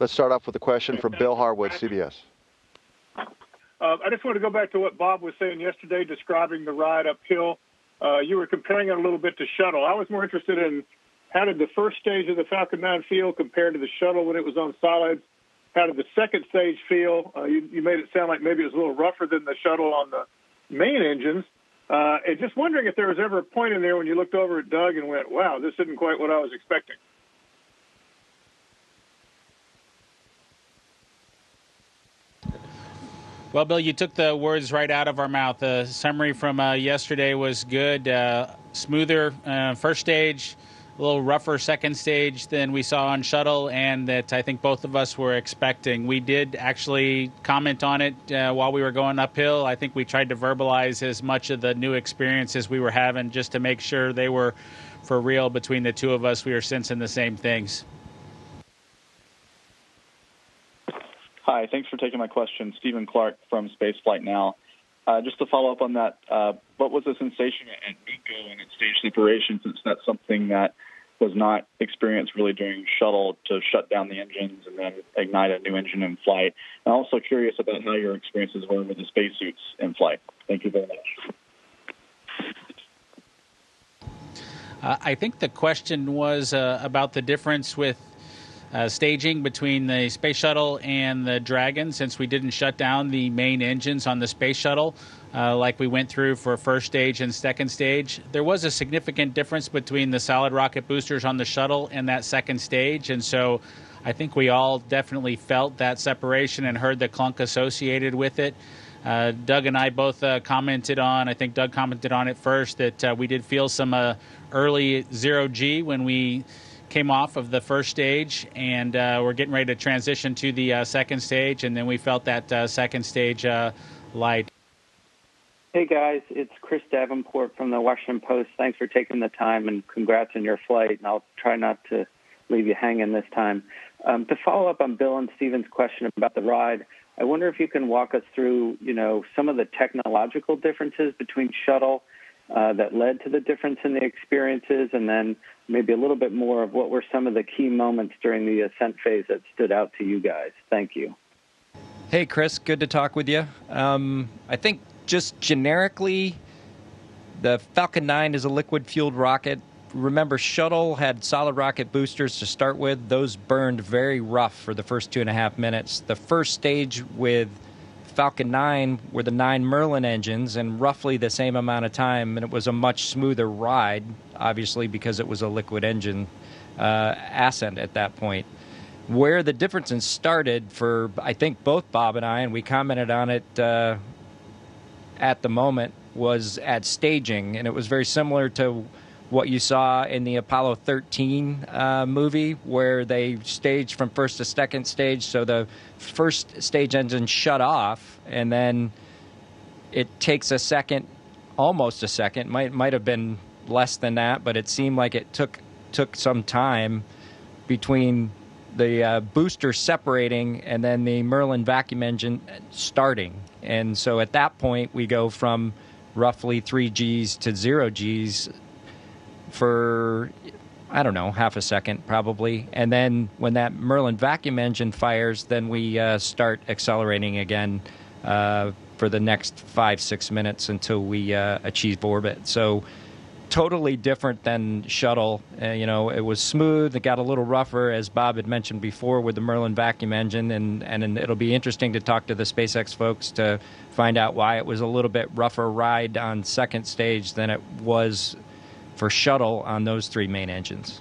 Let's start off with a question from Bill Harwood, CBS. I just want to go back to what Bob was saying yesterday, describing the ride uphill. You were comparing it a little bit to shuttle. I was more interested in how did the first stage of the Falcon 9 feel compared to the shuttle when it was on solids? How did the second stage feel? You made it sound like maybe it was a little rougher than the shuttle on the main engines. And just wondering if there was ever a point in there when you looked over at Doug and went, wow, this isn't quite what I was expecting. Well, Bill, you took the words right out of our mouth. The summary from yesterday was good. Smoother first stage, a little rougher second stage than we saw on shuttle, and that I think both of us were expecting. We did actually comment on it while we were going uphill. I think we tried to verbalize as much of the new experiences we were having just to make sure they were for real between the two of us. We were sensing the same things. Hi, thanks for taking my question. Stephen Clark from Spaceflight Now. Just to follow up on that, what was the sensation at NUCO and its stage separation, since that's something that was not experienced really during shuttle, to shut down the engines and then ignite a new engine in flight? I'm also curious about how your experiences were with the spacesuits in flight. Thank you very much. I think the question was about the difference with staging between the space shuttle and the Dragon, since we didn't shut down the main engines on the space shuttle like we went through for first stage and second stage. There was a significant difference between the solid rocket boosters on the shuttle and that second stage, and so I think we all definitely felt that separation and heard the clunk associated with it. Doug and I both commented on, I think Doug commented on it first, that we did feel some early zero-G when we came off of the first stage, and we're getting ready to transition to the second stage, and then we felt that second stage light. Hey guys, it's Chris Davenport from The Washington Post. Thanks for taking the time, and congrats on your flight, and I'll try not to leave you hanging this time. To follow up on Bill and Stephen's question about the ride, I wonder if you can walk us through, you know, some of the technological differences between shuttle that led to the difference in the experiences, and then maybe a little bit more of what were some of the key moments during the ascent phase that stood out to you guys. Thank you. Hey, Chris, good to talk with you. I think just generically, the Falcon 9 is a liquid-fueled rocket. Remember, shuttle had solid rocket boosters to start with. Those burned very rough for the first 2.5 minutes. The first stage with Falcon 9 were the 9 Merlin engines and roughly the same amount of time, and it was a much smoother ride, obviously, because it was a liquid engine ascent at that point. Where the differences started for, I think, both Bob and I, and we commented on it at the moment, was at staging, and it was very similar to what you saw in the Apollo 13 movie, where they staged from first to second stage, so the first stage engine shut off, and then it takes a second, almost a second, might have been less than that, but it seemed like it took some time between the booster separating and then the Merlin vacuum engine starting. And so at that point, we go from roughly 3 Gs to 0 Gs for, I don't know, half a second probably. And then when that Merlin vacuum engine fires, then we start accelerating again for the next 5-6 minutes until we achieve orbit. So totally different than shuttle. You know, it was smooth. It got a little rougher, as Bob had mentioned before, with the Merlin vacuum engine. And it'll be interesting to talk to the SpaceX folks to find out why it was a little bit rougher ride on second stage than it was for shuttle on those 3 main engines.